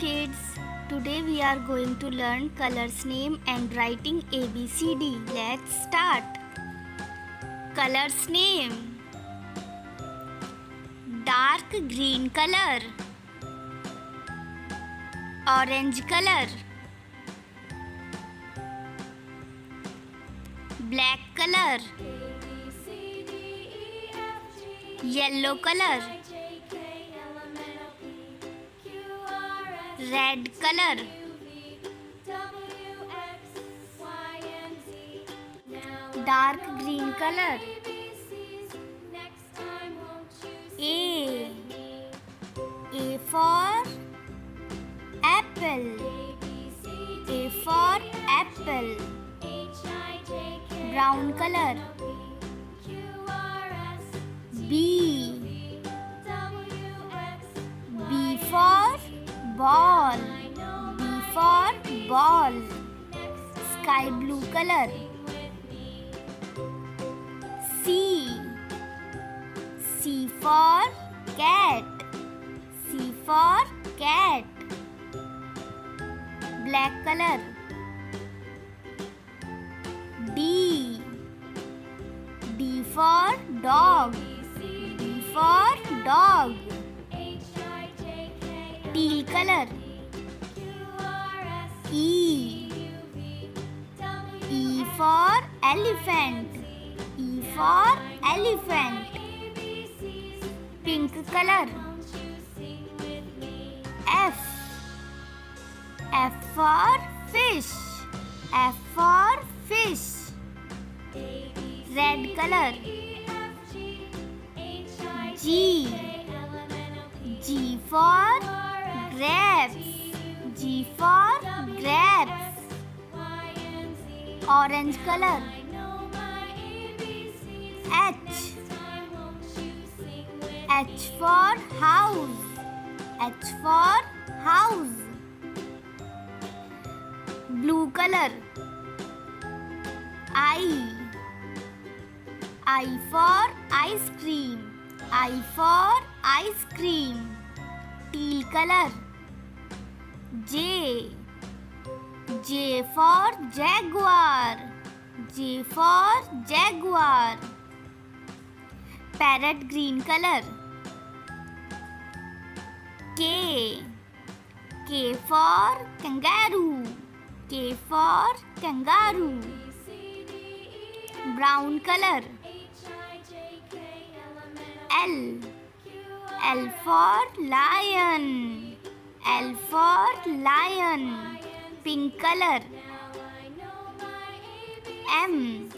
kids, today we are going to learn colors name and writing ABCD. Let's start. Colors name: dark green color, orange color, black color, yellow color, red color, dark green color, A for apple, A for apple, brown color, B for ball, B for ball, sky blue color, C for cat, C for cat, black color, D for dog, D for dog, teal color, E for elephant, E for elephant, pink color, F for fish, F for fish, red color, G for grapes, G for grapes, orange color, H for house, H for house, blue color, I for ice cream, I for ice cream, teal color, J for jaguar, J for jaguar, parrot green color, K for kangaroo, K for kangaroo, brown color, L for lion, L for lion, pink color, M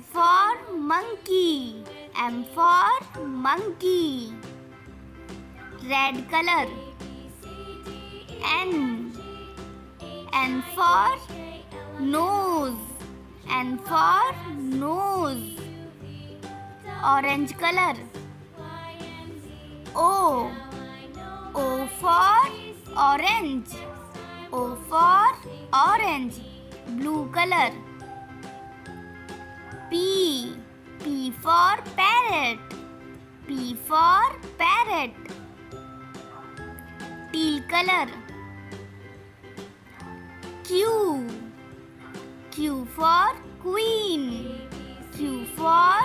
for monkey, M for monkey, red color, N for nose, N for nose, orange color, O for orange, O for orange, blue color, P for parrot, P for parrot, teal color, Q for queen, Q for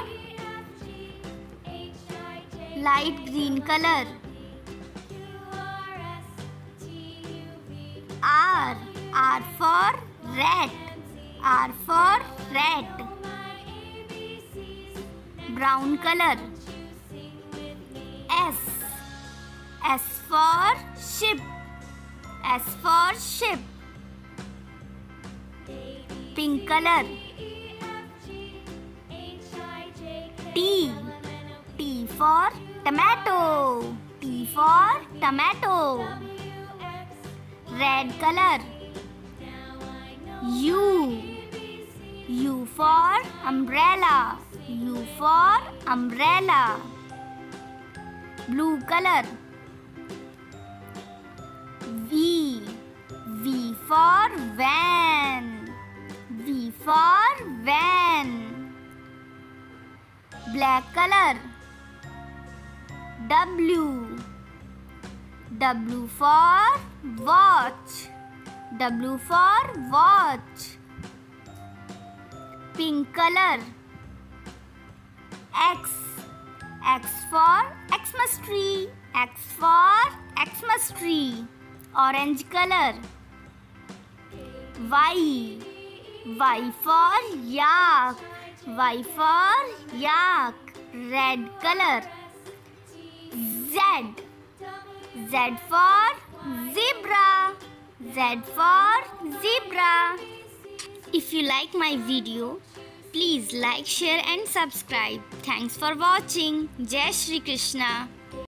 light green color, R for rat, R for rat, brown color, S for ship, S for ship, pink color, T for tomato, T for tomato, red color, U for umbrella, U for umbrella, blue color, V for van, V for van, black color, W for watch. W for watch. Pink color. X. X for Xmas tree. X for Xmas tree. Orange color. Y. Y for yak. Y for yak. Red color. Z. Z for zebra. Z for zebra. If you like my video, please like, share and subscribe. Thanks for watching. Jai Shri Krishna.